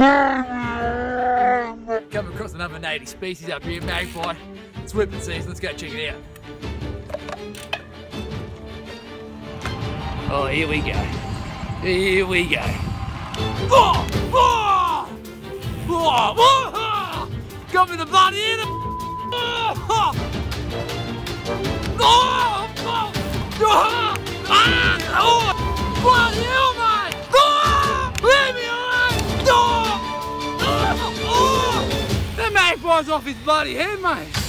Come across another native species up here, magpie. It's whipping season, let's go check it out. Oh, here we go. Here we go. Oh, oh, oh, oh, oh. Got me the bloody in the bloody hell, mate! Oh, leave me alone! Oh, oh, oh. That magpie's off his bloody head, mate.